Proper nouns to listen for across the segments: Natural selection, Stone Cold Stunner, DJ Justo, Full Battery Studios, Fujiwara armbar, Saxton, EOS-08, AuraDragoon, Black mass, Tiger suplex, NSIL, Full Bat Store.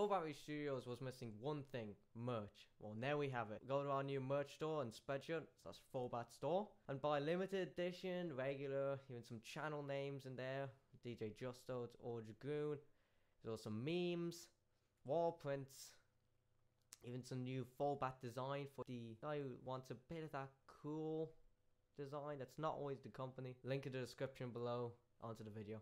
Full Battery Studios was missing one thing, merch. Well, now we have it. Go to our new merch store and spreadsheet, so that's Full Bat Store, and buy limited edition, regular, even some channel names in there. DJ Justo, it's AuraDragoon. There's also memes, wall prints, even some new Full Bat design for the guy who wants a bit of that cool design that's not always the company. Link in the description below. Onto the video.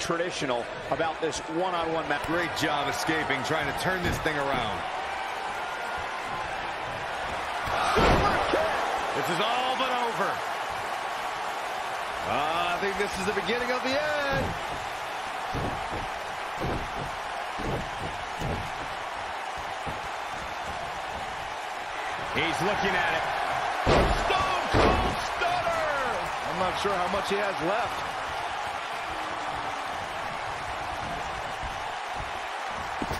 Traditional about this one-on-one match. Great job escaping, trying to turn this thing around. This is all but over. I think this is the beginning of the end. He's looking at it. Stone Cold Stunner! I'm not sure how much he has left.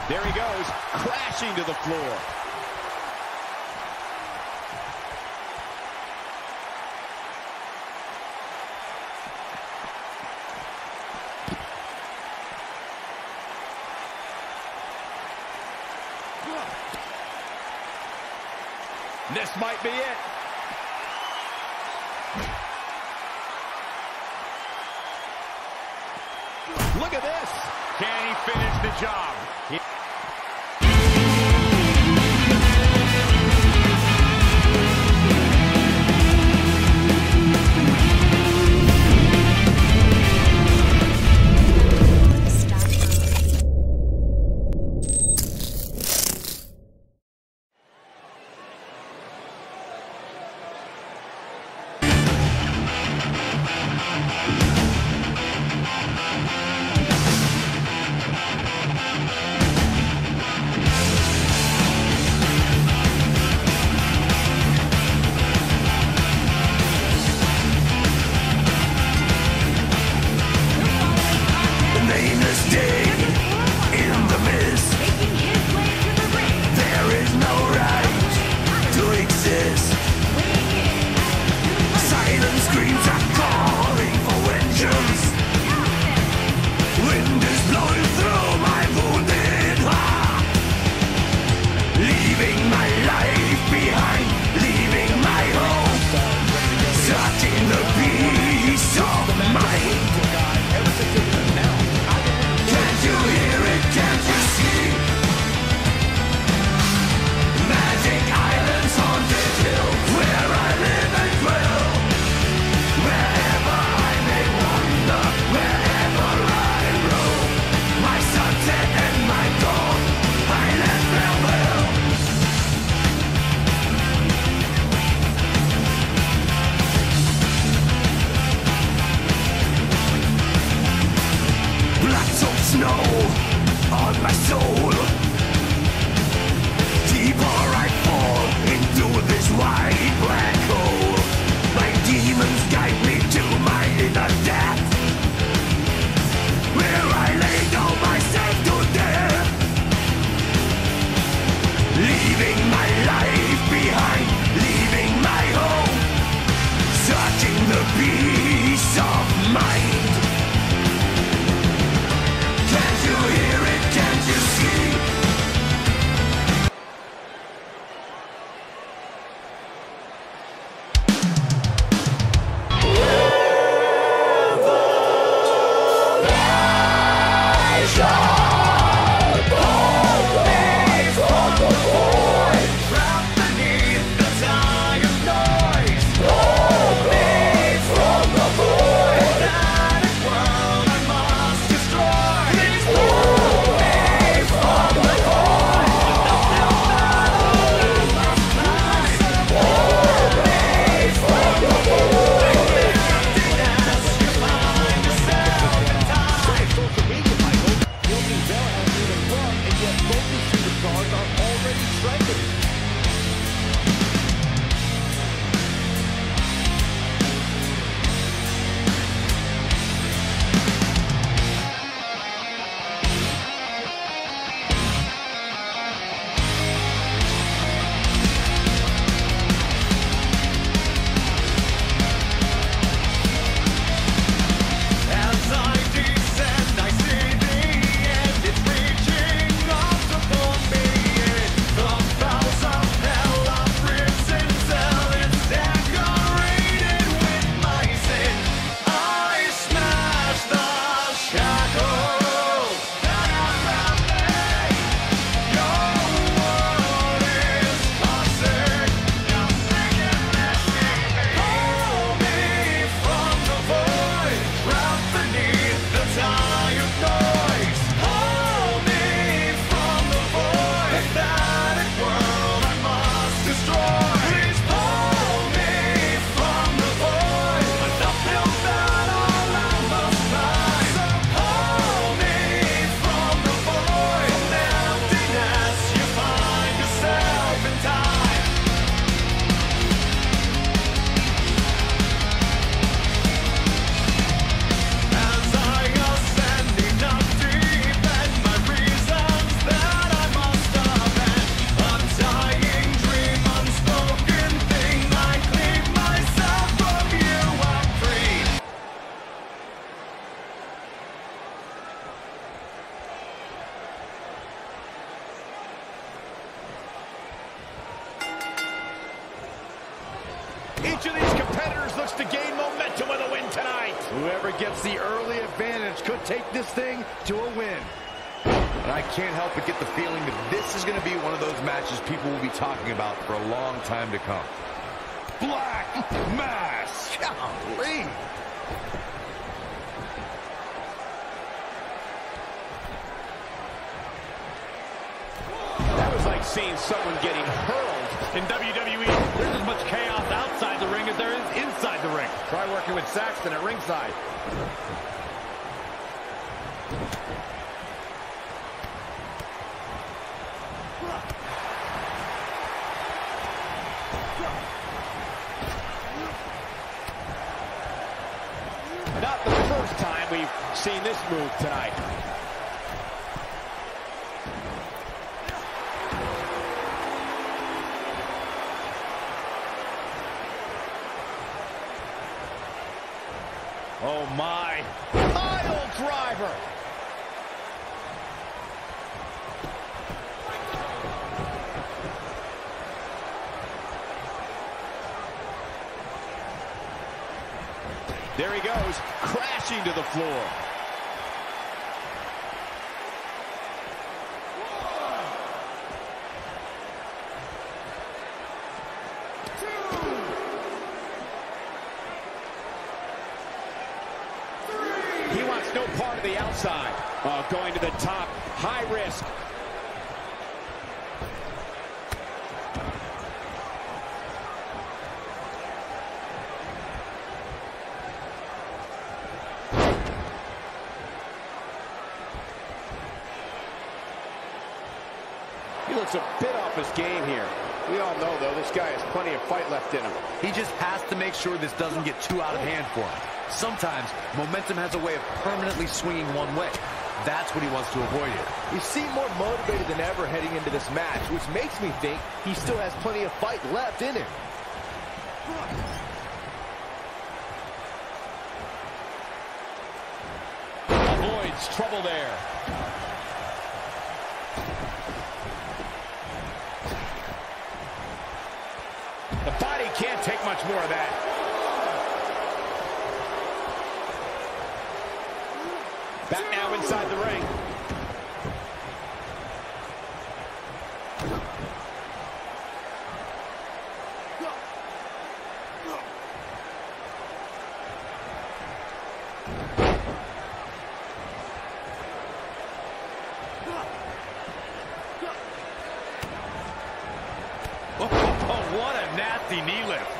There he goes, crashing to the floor. This might be it. Look at this. Can he finish the job? Magic islands on the hill. Each of these competitors looks to gain momentum with a win tonight. Whoever gets the early advantage could take this thing to a win. And I can't help but get the feeling that this is going to be one of those matches people will be talking about for a long time to come. Black mass. Golly. That was like seeing someone getting hurled. In WWE, there's as much chaos outside the ring as there is inside the ring. Try working with Saxton at ringside. Not the first time we've seen this move tonight. Oh my, pile driver. There he goes, crashing to the floor. He wants no part of the outside. Oh, going to the top, high risk. He looks a bit off his game here. We all know, though, this guy has plenty of fight left in him. He just has to make sure this doesn't get too out of hand for him. Sometimes momentum has a way of permanently swinging one way. That's what he wants to avoid here. He seemed more motivated than ever heading into this match, which makes me think he still has plenty of fight left in him. Avoids trouble there. The body can't take much more of that. Back now inside the ring. What a nasty knee lift.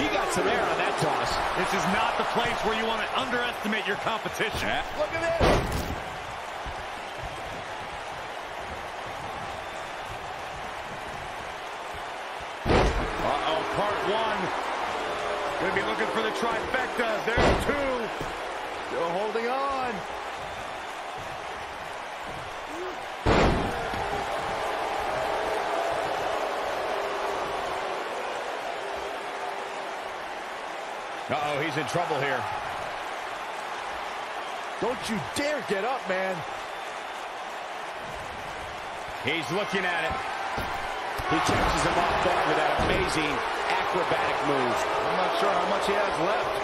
He got some air on that toss. This is not the place where you want to underestimate your competition. Yeah. Look at this. Uh-oh, part one. Gonna be looking for the trifectas. There's two. Still holding on. Uh-oh, he's in trouble here. Don't you dare get up, man. He's looking at it. He catches him off guard with that amazing acrobatic move. I'm not sure how much he has left.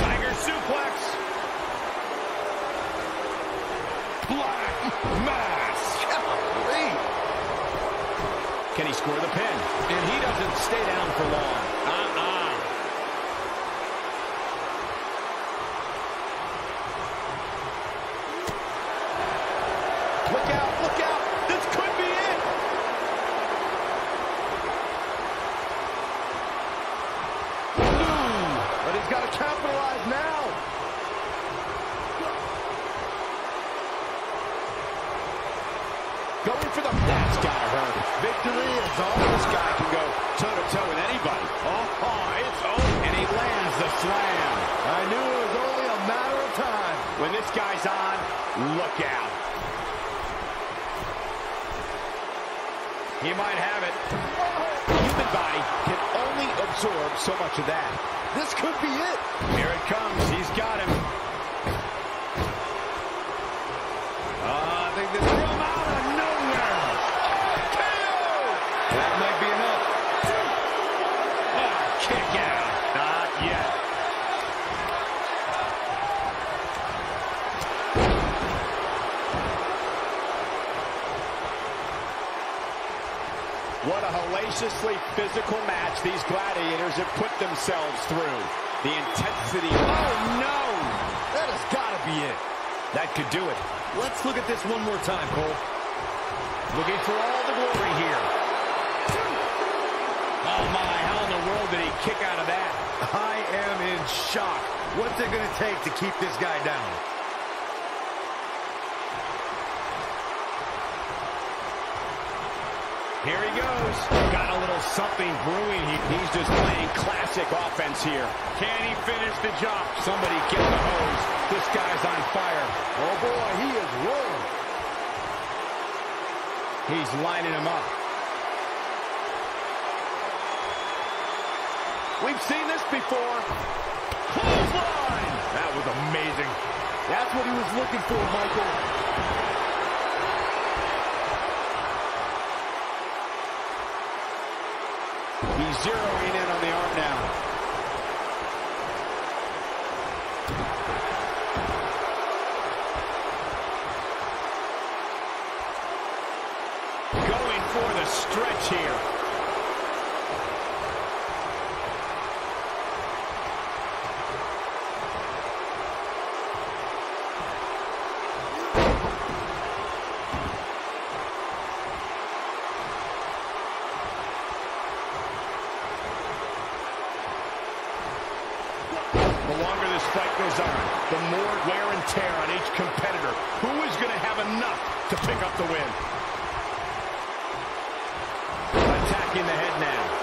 Tiger suplex. Black mass. Can he score the pin? And he doesn't stay down for long. Look out, look out. This could be it. Boom. But he's got to capitalize now. Going for the... That's got to hurt. Victory is all. This guy can go toe-to-toe with anybody. Oh, it's over. And he lands the slam. I knew it was only a matter of time. When this guy's on, look out. He might have it. Human body can only absorb absorb so much of that. This could be it. Here it comes. He's got him. I think this from out of nowhere. Oh, that might be enough. Oh, kick out. Not yet. What a hellaciously physical match these gladiators have put themselves through. The intensity. Oh, no! That has got to be it. That could do it. Let's look at this one more time, Cole. Looking for all the glory here. Oh, my. How in the world did he kick out of that? I am in shock. What's it going to take to keep this guy down? Here he goes. Got a little something brewing. He's just playing classic offense here. Can he finish the job? Somebody get the hose. This guy's on fire. Oh, boy, he is rolling. He's lining him up. We've seen this before. Clothesline! That was amazing. That's what he was looking for, Michael. He's zeroing in on the arm now. Going for the stretch here. The more wear and tear on each competitor. Who is going to have enough to pick up the win? Attacking the head now.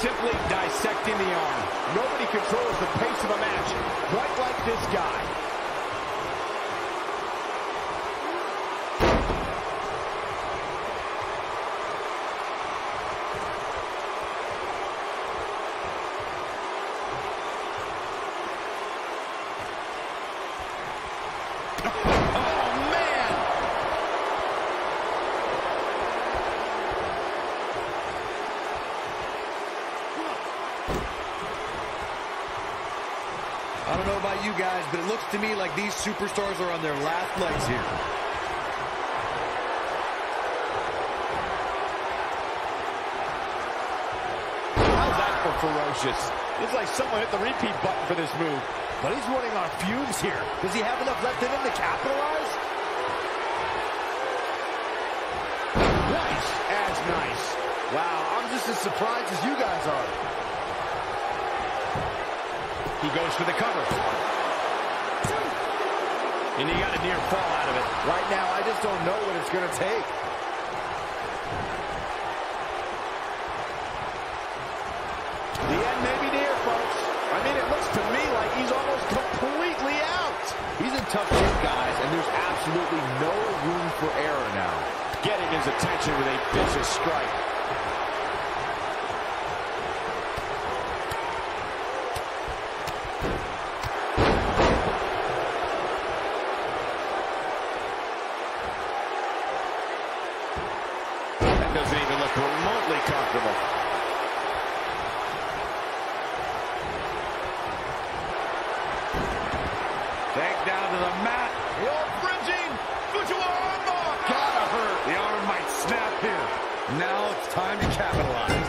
Simply dissecting the arm. Nobody controls the pace of a match quite like this guy. I don't know about you guys, but it looks to me like these superstars are on their last legs here. How's that for ferocious? It's like someone hit the repeat button for this move. But he's running on fumes here. Does he have enough left in him to capitalize? Nice. As nice. Wow, I'm just as surprised as you guys are. He goes for the cover. And he got a near fall out of it. Right now, I just don't know what it's going to take. The end may be near, folks. I mean, it looks to me like he's almost completely out. He's in tough shape, guys, and there's absolutely no room for error now. Getting his attention with a vicious strike. Doesn't even look remotely comfortable. Take down to the mat. Wall bridging. Fujiwara armbar. Gotta hurt. The arm might snap here. Now it's time to capitalize.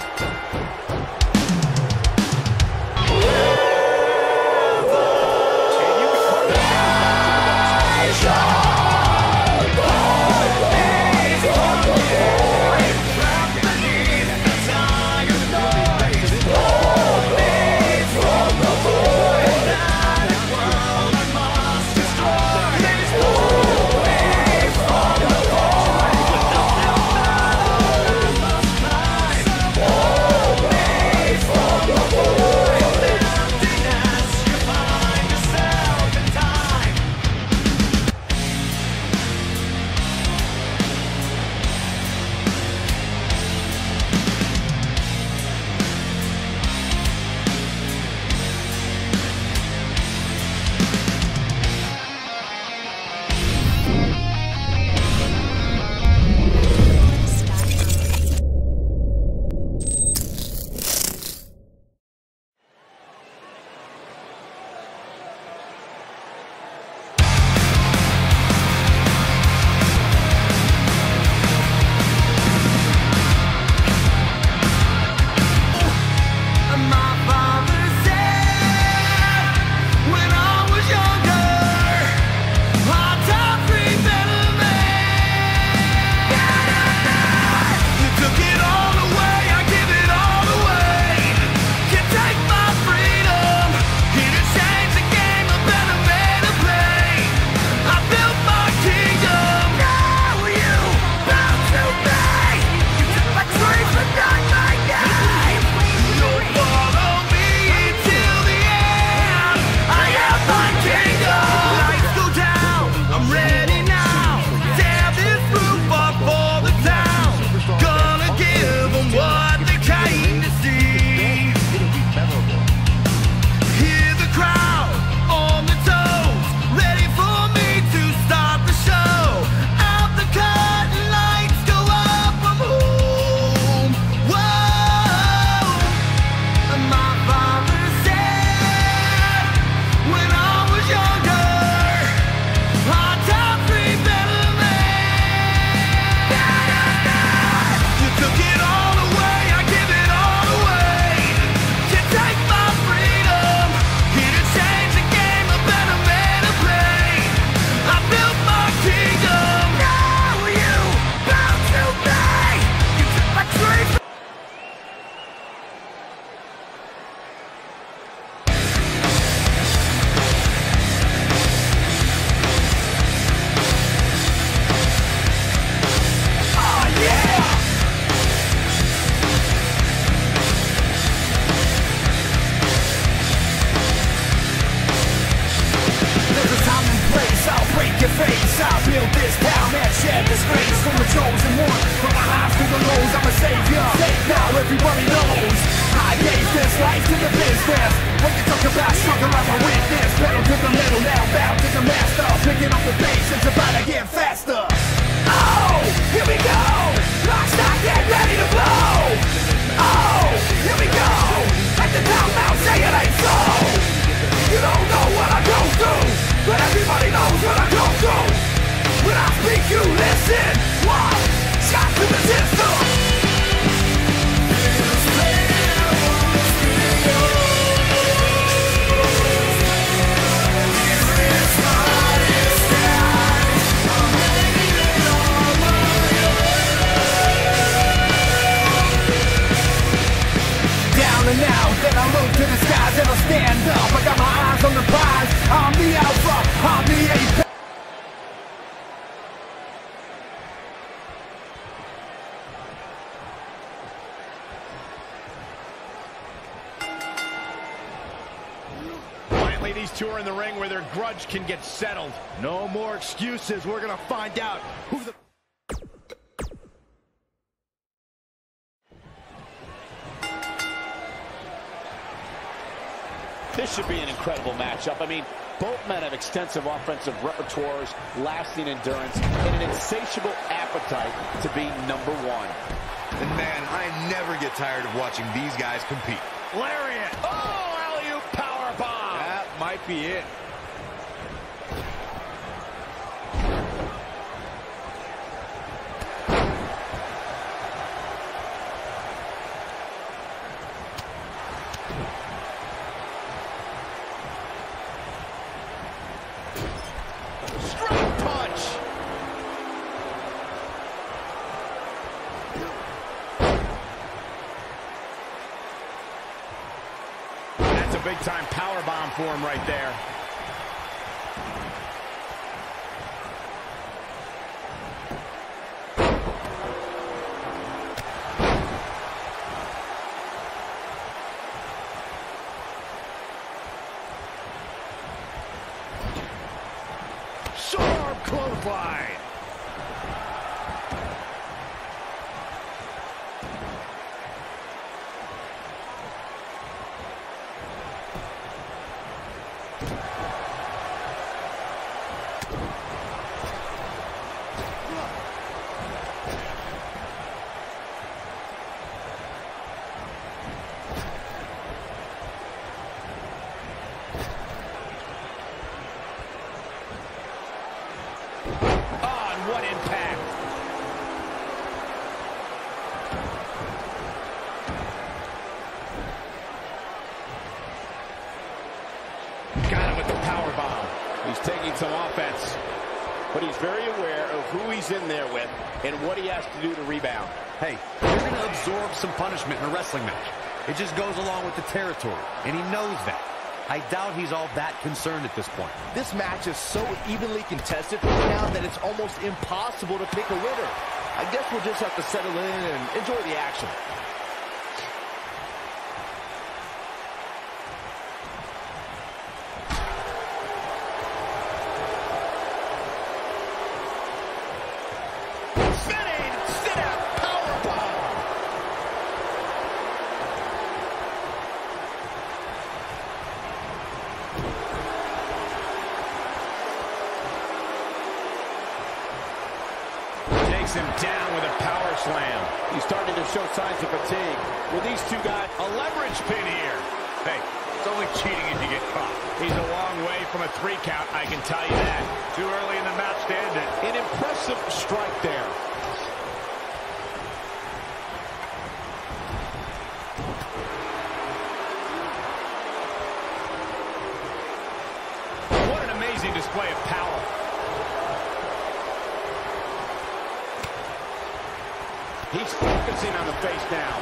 These two are in the ring where their grudge can get settled. No more excuses. We're gonna find out who the... This should be an incredible matchup. I mean, both men have extensive offensive repertoires, lasting endurance, and an insatiable appetite to be number one. And man, I never get tired of watching these guys compete. Lariat! Oh! Might be it. Strong punch. That's a big-time power bomb for him right there. Some offense, but he's very aware of who he's in there with and what he has to do to rebound. Hey, you're going to absorb some punishment in a wrestling match. It just goes along with the territory, and he knows that. I doubt he's all that concerned at this point. This match is so evenly contested right now that it's almost impossible to pick a winner. I guess we'll just have to settle in and enjoy the action. Him down with a power slam. He's starting to show signs of fatigue. Well, these two got a leverage pin here. Hey, it's only cheating if you get caught. He's a long way from a three count, I can tell you that. Too early in the match to end it. An impressive strike there. What an amazing display of power. He's focusing on the face now.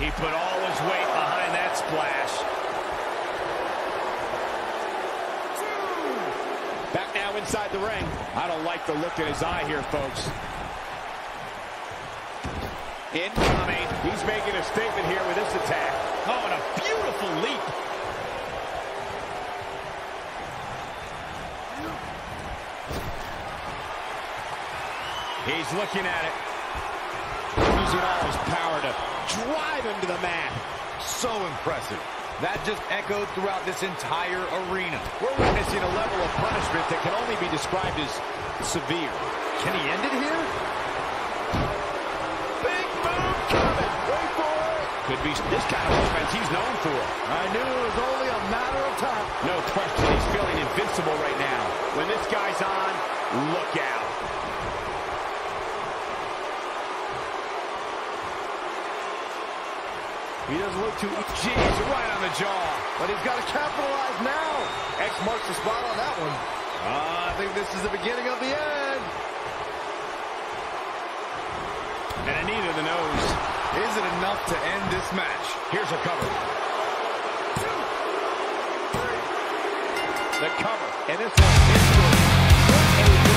He put all his weight behind that splash. Back now inside the ring. I don't like the look in his eye here, folks. Incoming. He's making a statement here with this attack. Oh, and a beautiful leap. He's looking at it. Using all his power to drive into the mat. So impressive. That just echoed throughout this entire arena. We're witnessing a level of punishment that can only be described as severe. Can he end it here? Big boom coming. Wait for it. Could be this kind of offense he's known for. I knew it was only a matter of time. No question, he's feeling invincible right now. When this guy's on, look out. He doesn't look too... Jeez, right on the jaw. But he's got to capitalize now. X marks the spot on that one. I think this is the beginning of the end. And a knee to the nose. Is it enough to end this match? Here's a cover. 2, 3. The cover. And this one is good. What a good...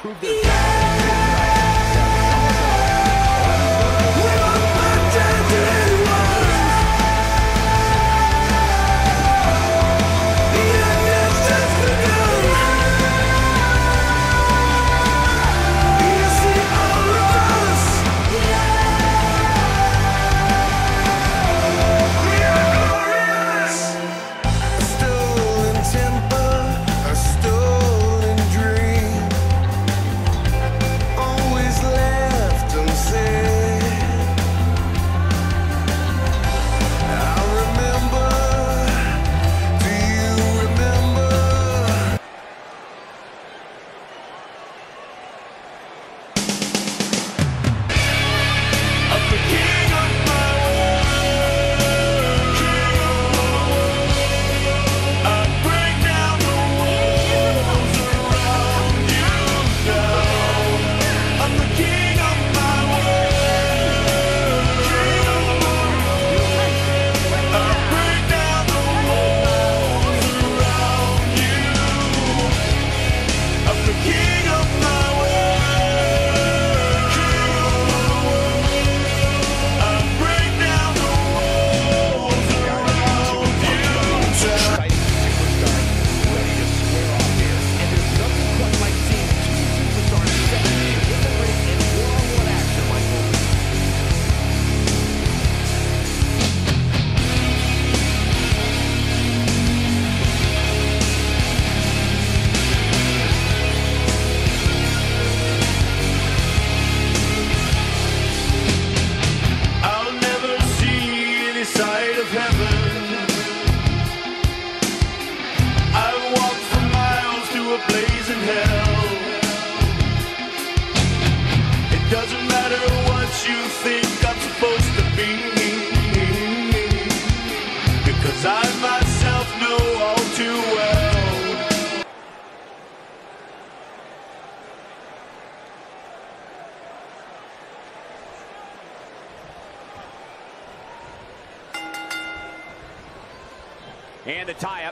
prove their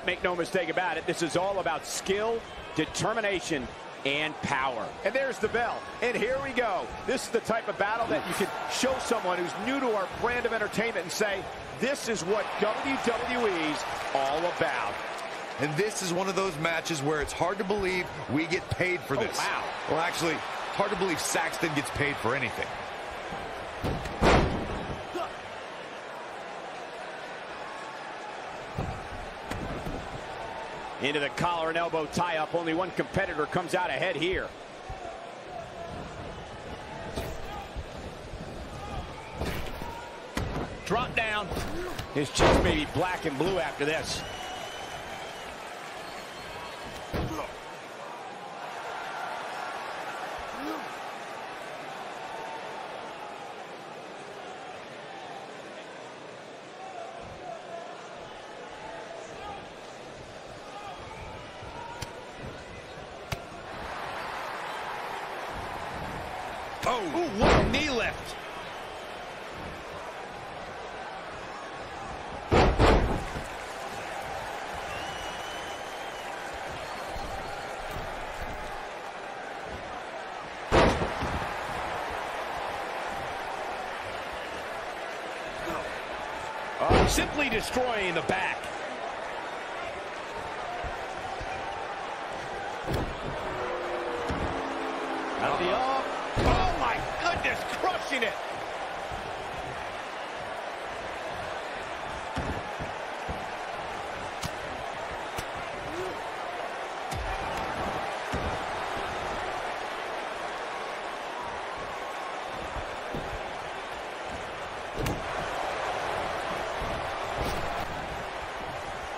Make no mistake about it, this is all about skill, determination, and power. And there's the bell, and here we go. This is the type of battle that you can show someone who's new to our brand of entertainment and say, this is what WWE's all about. And this is one of those matches where it's hard to believe we get paid for this. Wow. Well, actually, hard to believe Saxton gets paid for anything. Into the collar and elbow tie-up. Only one competitor comes out ahead here. Drop down. His chest may be black and blue after this. Oh, ooh, what a knee lift. Oh, simply destroying the back. Crushing it.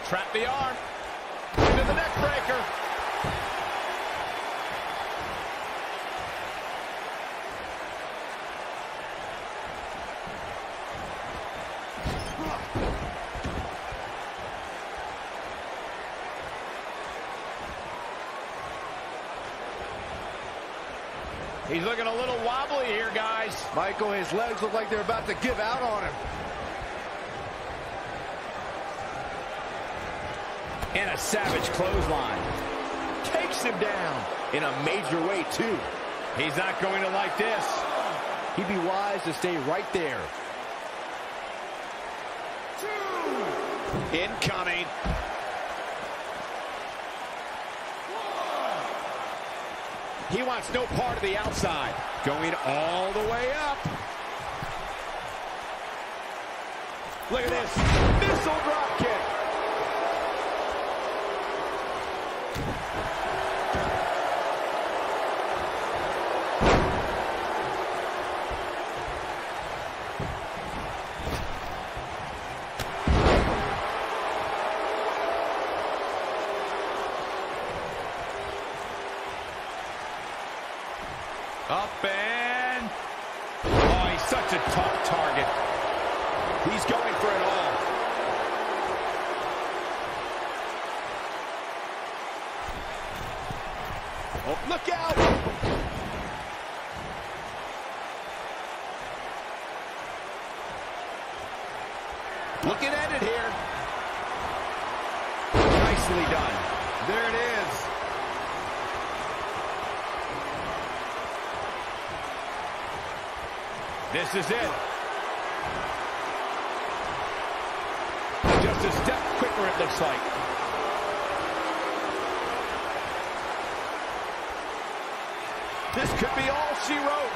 Trap the arm into the neck breaker. He's looking a little wobbly here, guys. Michael, his legs look like they're about to give out on him. And a savage clothesline. Takes him down. in a major way, too. He's not going to like this. He'd be wise to stay right there. Two. Incoming. One. He wants no part of the outside. Going all the way up. Look at this. Missile drop kick. Up and... Oh, he's such a tough target. He's going for it all. Oh, look out! Looking at it here. Nicely done. There it is. This is it. Just a step quicker, it looks like. This could be all she wrote.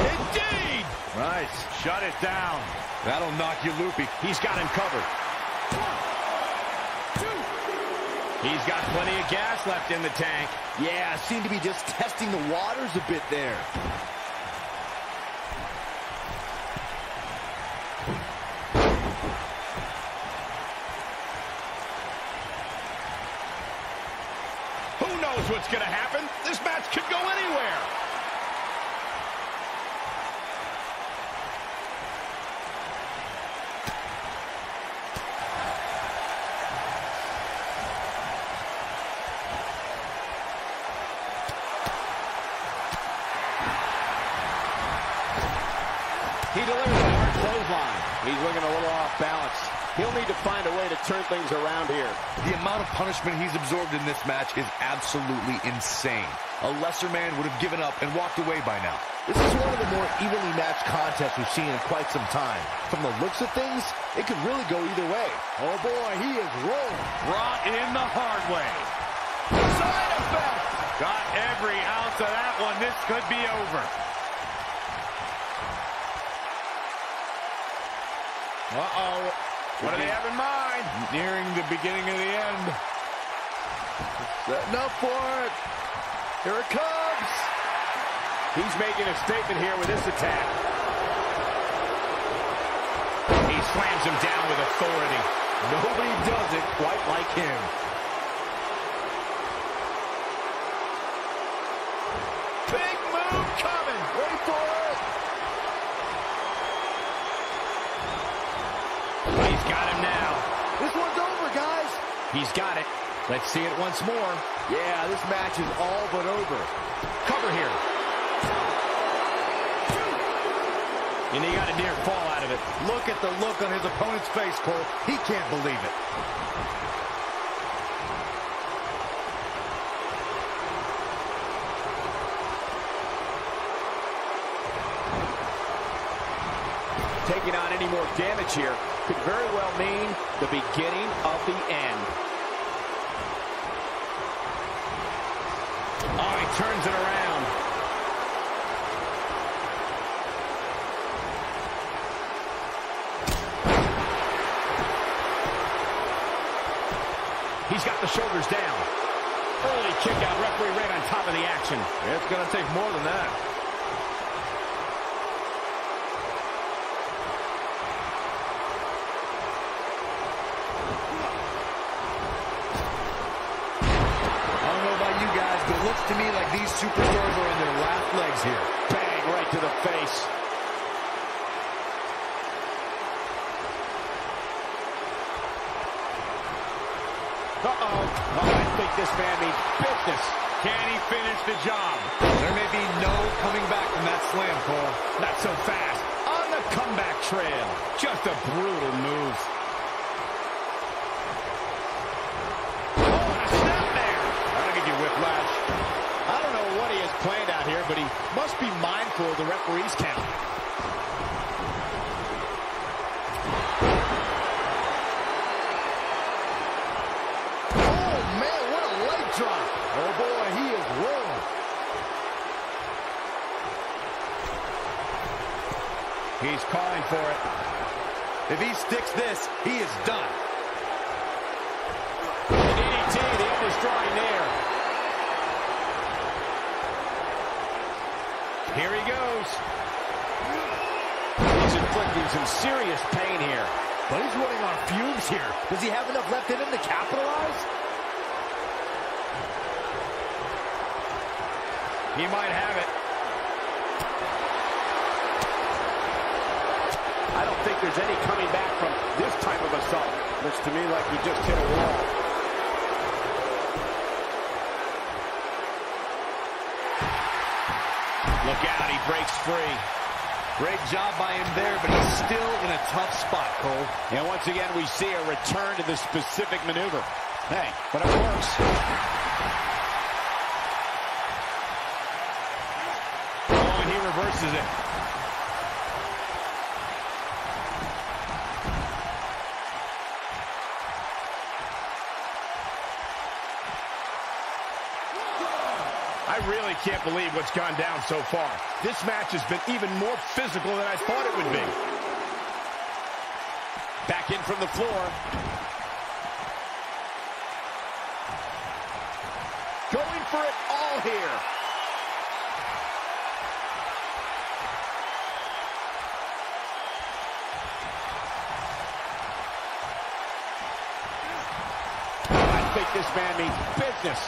Indeed! Nice. Shut it down. That'll knock you loopy. He's got him covered. One, two. He's got plenty of gas left in the tank. Yeah, seemed to be just testing the waters a bit there. What's going to happen? This match could go anywhere. He delivers a hard clothesline. He's looking a little off balance. He'll need to find a way to turn things around here. The amount of punishment he's absorbed in this match is absolutely insane. A lesser man would have given up and walked away by now. This is one of the more evenly matched contests we've seen in quite some time. From the looks of things, it could really go either way. Oh boy, he is rolling. Brought in the hard way. Side effect. Got every ounce of that one. This could be over. Uh-oh. What do they have in mind? Nearing the beginning of the end. Setting up for it. Here it comes. He's making a statement here with this attack. He slams him down with authority. Nobody does it quite like him. Big move coming. Wait for it. Got him now. This one's over, guys. He's got it. Let's see it once more. Yeah, this match is all but over. Cover here. And he got a near fall out of it. Look at the look on his opponent's face, Cole. He can't believe it. Taking on any more damage here could very well mean the beginning of the end. Oh, he turns it around. He's got the shoulders down. Early kick out, referee right on top of the action. It's going to take more than that. To me, like these superstars are on their last legs here. Bang, right to the face. Uh-oh. Oh, I think this man means business. Can he finish the job? There may be no coming back from that slam, Cole. Not so fast. On the comeback trail. Just a brutal move. must be mindful of the referee's count. Oh, man, what a leg drop. Oh, boy, he is rolling. He's calling for it. If he sticks this, he is done. The DDT, the undestroying there. Here he goes. He's inflicting some serious pain here. But he's running on fumes here. Does he have enough left in him to capitalize? He might have it. I don't think there's any coming back from this type of assault. Looks to me like he just hit a wall. Look out, he breaks free. Great job by him there, but he's still in a tough spot, Cole. And once again, we see a return to the specific maneuver. Hey, but it works. Oh, and he reverses it. I really can't believe what's gone down so far. This match has been even more physical than I thought it would be. Back in from the floor. Going for it all here. I think this man means business.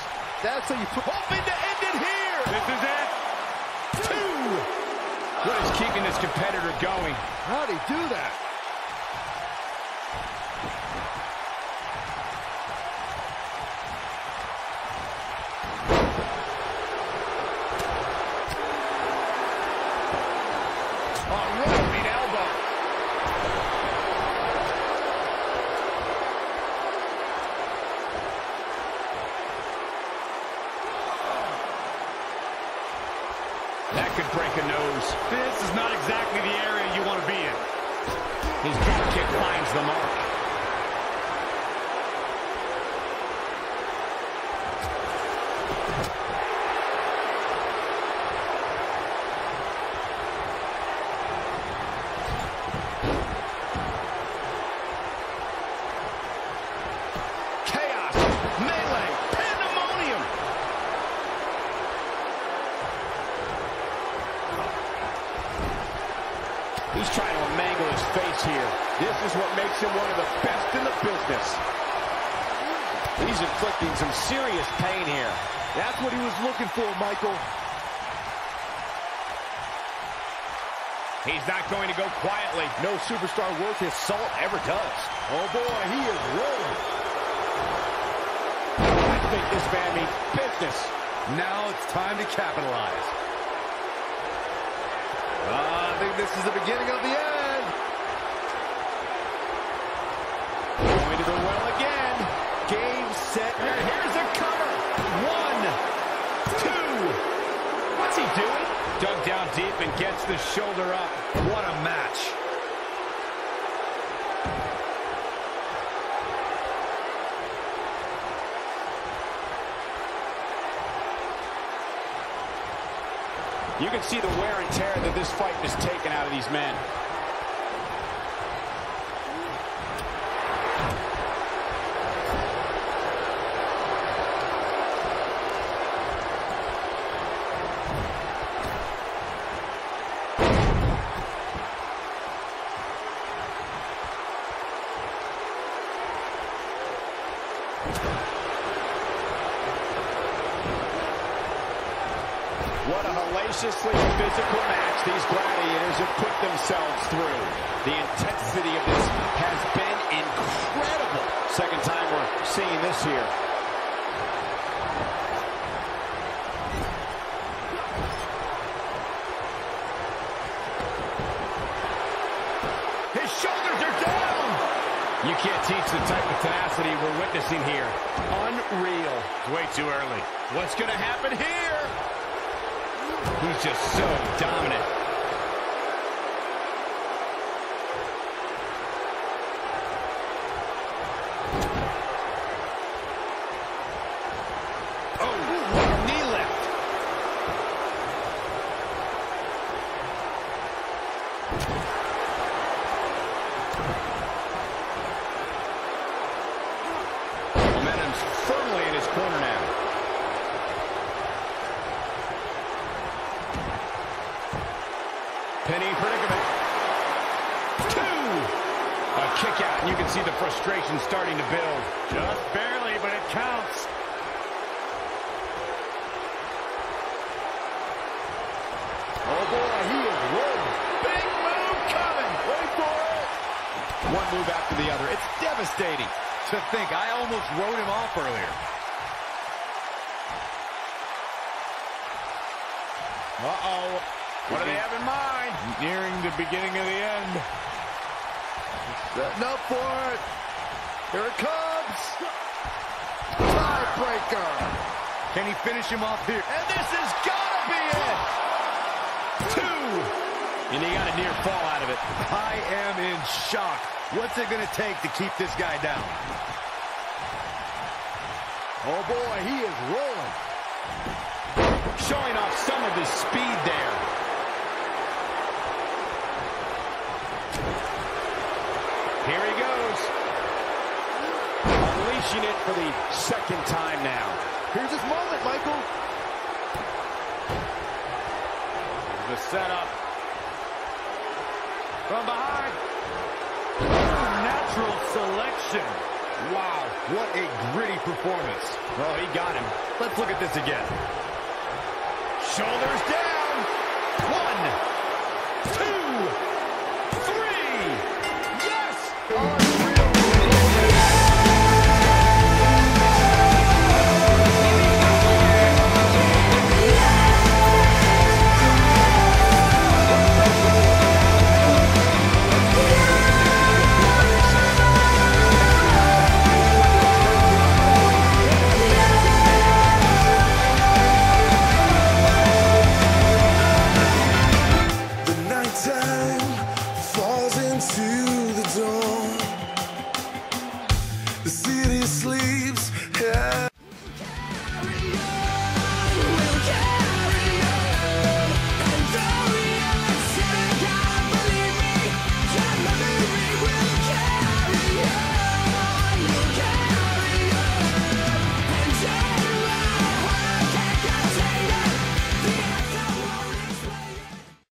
That's how you put hoping to end it here. This is it. Two. What is keeping this competitor going? How'd he do that? This is not exactly the area you want to be in. His drop kick finds the mark. Some serious pain here. That's what he was looking for, Michael. He's not going to go quietly. No superstar worth his salt ever does. Oh, boy, he is rolling. I think this man means business. Now it's time to capitalize. I think this is the beginning of the end. Going to the well again. Game set, and here's a cover. 1, 2. What's he doing? Dug down deep and gets the shoulder up. What a match. You can see the wear and tear that this fight has taken out of these men. Physical match these gladiators have put themselves through. The intensity of this has been incredible. Second time we're seeing this here. His shoulders are down. You can't teach the type of tenacity we're witnessing here. Unreal. Way too early. What's going to happen here? He's just so dominant. Frustration starting to build. Just barely, but it counts. Oh boy, he is rolling. Big move coming. Wait for it. One move after the other. It's devastating to think. I almost wrote him off earlier. Uh-oh. What do they have in mind? Nearing the beginning of the end. Setting up for it. Here it comes. Tiebreaker. Can he finish him off here? And this has got to be it. 2. And he got a near fall out of it. I am in shock. What's it going to take to keep this guy down? Oh, boy, he is rolling. Showing off some of his speed there. Here he goes. Unleashing it for the second time now. Here's his moment, Michael. The setup. From behind. Natural selection. Wow, what a gritty performance. Well, he got him. Let's look at this again. Shoulders down. 1, 2, 3. All right.